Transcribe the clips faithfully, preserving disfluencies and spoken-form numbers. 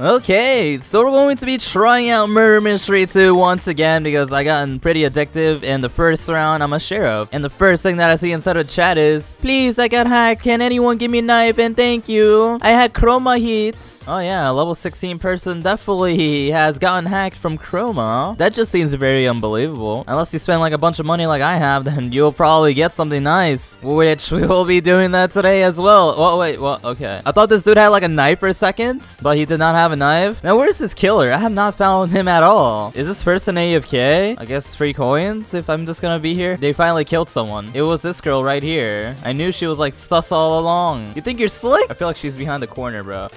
Okay, so we're going to be trying out Murder Mystery two once again because I gotten pretty addictive in the first round. I'm a sheriff, and the first thing that I see inside of chat is, please, I got hacked, can anyone give me a knife and thank you, I had Chroma heat. Oh yeah, a level sixteen person definitely has gotten hacked from Chroma. That just seems very unbelievable. Unless you spend like a bunch of money like I have, then you'll probably get something nice, which we will be doing that today as well. Oh wait, well, okay, I thought this dude had like a knife for a second, but he did not have a knife. Now where's this killer? I have not found him at all. Is this person A F K? I guess free coins if I'm just gonna be here. They finally killed someone. It was this girl right here. I knew she was like sus all along. You think you're slick? I feel like she's behind the corner, bro.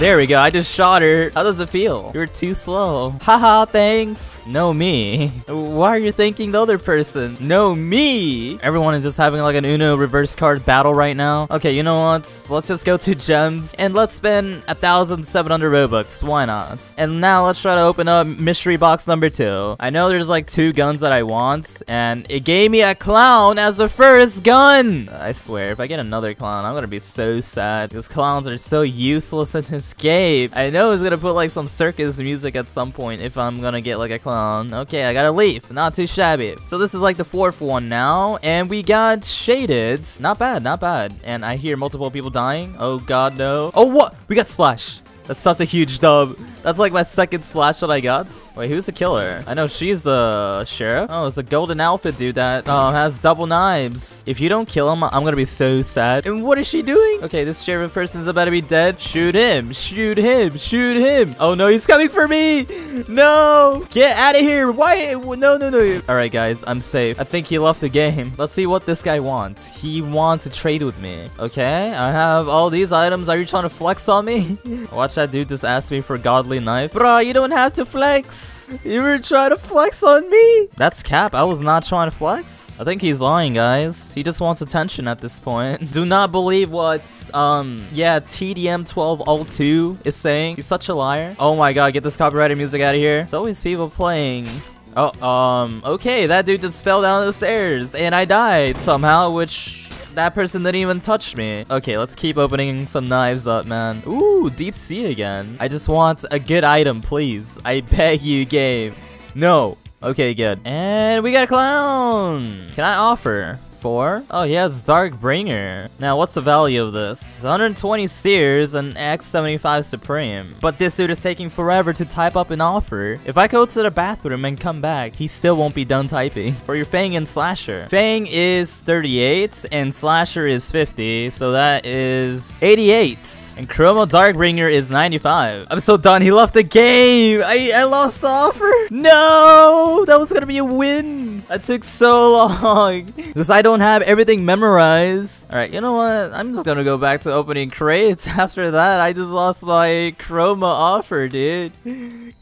There we go, I just shot her. How does it feel? You're too slow. Haha, thanks. No me. Why are you thanking the other person? No me. Everyone is just having like an Uno reverse card battle right now. Okay, you know what? Let's just go to gems and let's spend one thousand seven hundred Robux. Why not? And now let's try to open up mystery box number two. I know there's like two guns that I want, and it gave me a clown as the first gun. I swear, if I get another clown, I'm gonna be so sad. These clowns are so useless in this game. I know it's gonna put like some circus music at some point if I'm gonna get like a clown. Okay, I gotta leave. Not too shabby. So this is like the fourth one now, and we got shaded. Not bad, not bad. And I hear multiple people dying. Oh god, no. Oh, what? We got splash. That's such a huge dub. That's like my second splash that I got. Wait, who's the killer? I know she's the sheriff. Oh, it's a golden outfit dude that um, has double knives. If you don't kill him, I'm gonna be so sad. And what is she doing? Okay, this sheriff person's about to be dead. Shoot him. Shoot him. Shoot him. Oh no, he's coming for me. No. Get out of here. Why? No, no, no. All right, guys, I'm safe. I think he left the game. Let's see what this guy wants. He wants to trade with me. Okay, I have all these items. Are you trying to flex on me? Watch. That dude just asked me for godly knife. Bruh, you don't have to flex. You were trying to flex on me. That's cap. I was not trying to flex. I think he's lying, guys. He just wants attention at this point. Do not believe what, um, yeah, T D M twelve oh two is saying. He's such a liar. Oh my god, get this copyrighted music out of here. There's always people playing. Oh, um, okay, that dude just fell down the stairs and I died somehow, which... that person didn't even touch me. Okay, let's keep opening some knives up, man. Ooh, deep sea again. I just want a good item, please. I beg you, game. No. Okay, good. And we got a clown. Can I offer? Four? Oh, he has Darkbringer. Now, what's the value of this? It's one hundred twenty Sears and X seventy-five Supreme. But this dude is taking forever to type up an offer. If I go to the bathroom and come back, he still won't be done typing. For your Fang and Slasher. Fang is thirty-eight and Slasher is fifty. So that is eighty-eight. And Chromo Darkbringer is ninety-five. I'm so done. He left the game. I, I lost the offer. No! That was gonna be a win. That took so long. Because I don't Don't have everything memorized. All right, you know what? I'm just gonna go back to opening crates. After that, I just lost my Chroma offer, dude.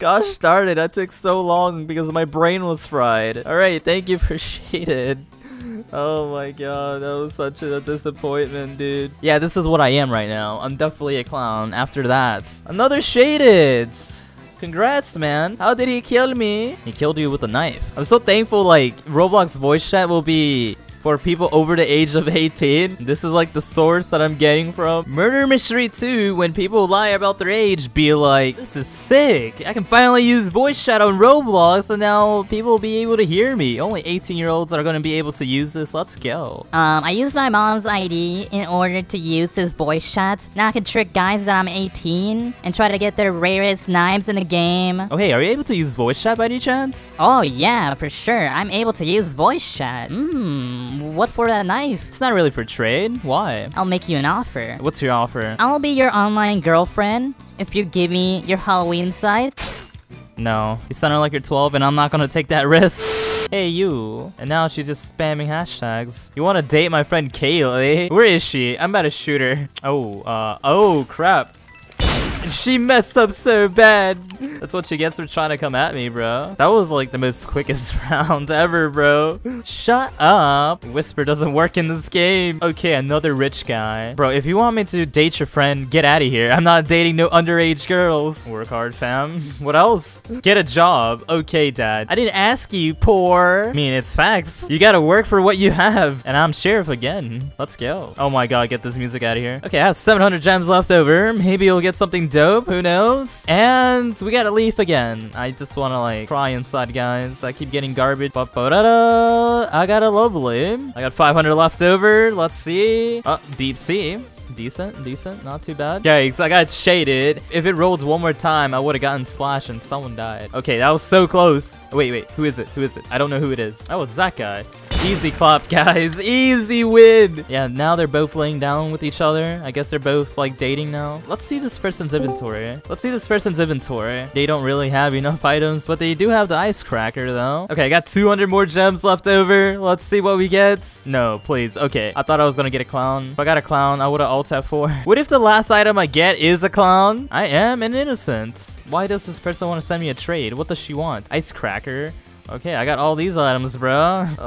Gosh darn it, that took so long because my brain was fried. All right, thank you for shaded. Oh my god, that was such a disappointment, dude. Yeah, this is what I am right now. I'm definitely a clown. After that, another shaded. Congrats, man. How did he kill me? He killed you with a knife. I'm so thankful. Like, Roblox voice chat will be for people over the age of eighteen. This is like the source that I'm getting from. Murder Mystery two, when people lie about their age, be like, this is sick. I can finally use voice chat on Roblox, and now people will be able to hear me. Only eighteen-year-olds are going to be able to use this. Let's go. Um, I used my mom's I D in order to use this voice chat. Now I can trick guys that I'm eighteen and try to get their rarest knives in the game. Oh, hey, are you able to use voice chat by any chance? Oh, yeah, for sure. I'm able to use voice chat. Mmm. What for that knife? It's not really for trade. Why? I'll make you an offer. What's your offer? I'll be your online girlfriend if you give me your Halloween side. No. You sound like you're twelve and I'm not gonna take that risk. Hey, you. And now she's just spamming hashtags. You wanna date my friend Kaylee? Where is she? I'm about to shoot her. Oh, uh, oh crap. She messed up so bad. That's what she gets for trying to come at me, bro. That was like the most quickest round ever, bro. Shut up. Whisper doesn't work in this game. Okay, another rich guy. Bro, if you want me to date your friend, get out of here. I'm not dating no underage girls. Work hard, fam. What else? Get a job. Okay, dad. I didn't ask you, poor. I mean, it's facts. You gotta work for what you have. And I'm sheriff again. Let's go. Oh my god, get this music out of here. Okay, I have seven hundred gems left over. Maybe you'll get something different. dope, who knows? And we got a leaf again. I just want to like cry inside, guys. I keep getting garbage. Ba -ba -da -da. I got a lovely. I got five hundred left over. Let's see. Oh, deep sea. Decent, decent, not too bad. Okay, so I got shaded. If it rolled one more time, I would have gotten splashed and someone died. Okay, that was so close. Wait, wait, who is it? Who is it? I don't know who it is. Oh, it's that guy. Easy clap, guys. Easy win. Yeah, now they're both laying down with each other. I guess they're both, like, dating now. Let's see this person's inventory. Let's see this person's inventory. They don't really have enough items, but they do have the ice cracker, though. Okay, I got two hundred more gems left over. Let's see what we get. No, please. Okay, I thought I was gonna get a clown. If I got a clown, I would have alt F four. What if the last item I get is a clown? I am an innocent. Why does this person want to send me a trade? What does she want? Ice cracker. Okay, I got all these items, bro.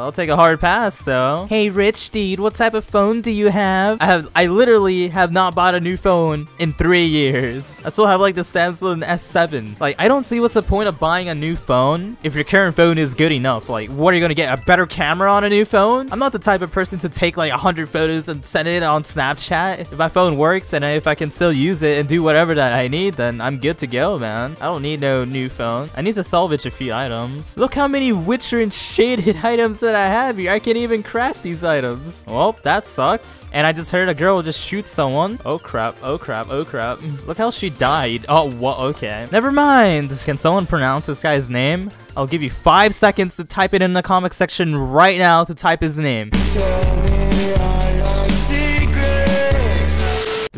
I'll take a hard pass, though. Hey, Rich Dude, what type of phone do you have? I have, I literally have not bought a new phone in three years. I still have, like, the Samsung S seven. Like, I don't see what's the point of buying a new phone if your current phone is good enough. Like, what are you gonna get? A better camera on a new phone? I'm not the type of person to take, like, one hundred photos and send it on Snapchat. If my phone works and if I can still use it and do whatever that I need, then I'm good to go, man. I don't need no new phone. I need to salvage a few items. Look how many Witcher and shaded items that I have here. I can't even craft these items. Well, that sucks. And I just heard a girl just shoot someone. Oh crap, oh crap, oh crap. Look how she died. Oh, what? Okay. Never mind. Can someone pronounce this guy's name? I'll give you five seconds to type it in the comment section right now to type his name.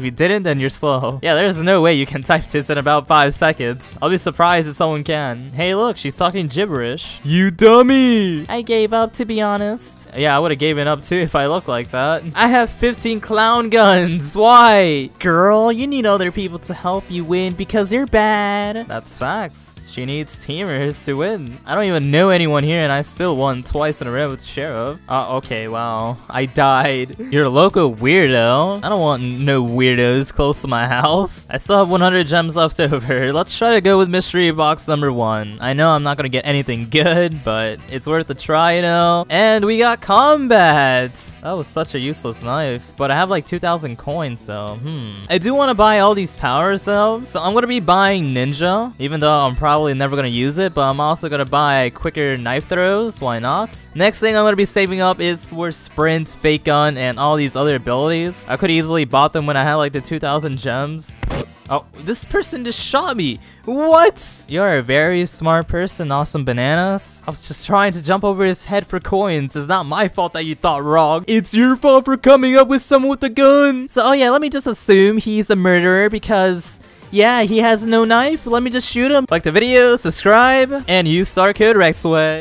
If you didn't, then you're slow. Yeah, there's no way you can type this in about five seconds. I'll be surprised if someone can. Hey, look, she's talking gibberish. You dummy! I gave up, to be honest. Yeah, I would have given up too if I looked like that. I have fifteen clown guns. Why? Girl, you need other people to help you win because you're bad. That's facts. She needs teamers to win. I don't even know anyone here, and I still won twice in a row with the sheriff. Uh, okay, wow. I died. You're a local weirdo. I don't want no weirdo. Weirdos close to my house. I still have one hundred gems left over. Let's try to go with mystery box number one. I know I'm not gonna get anything good, but it's worth a try, you know. And we got combats. That was such a useless knife, but I have like two thousand coins, so hmm. I do want to buy all these powers though, so I'm gonna be buying ninja, even though I'm probably never gonna use it, but I'm also gonna buy quicker knife throws. Why not? Next thing I'm gonna be saving up is for sprint, fake gun, and all these other abilities. I could easily bought them when I had like the two thousand gems. Oh, this person just shot me. What? You're a very smart person, Awesome Bananas. I was just trying to jump over his head for coins. It's not my fault that you thought wrong. It's your fault for coming up with someone with a gun. So, oh yeah, let me just assume he's a murderer because... yeah, he has no knife. Let me just shoot him. Like the video, subscribe, and use Star Code Rektway.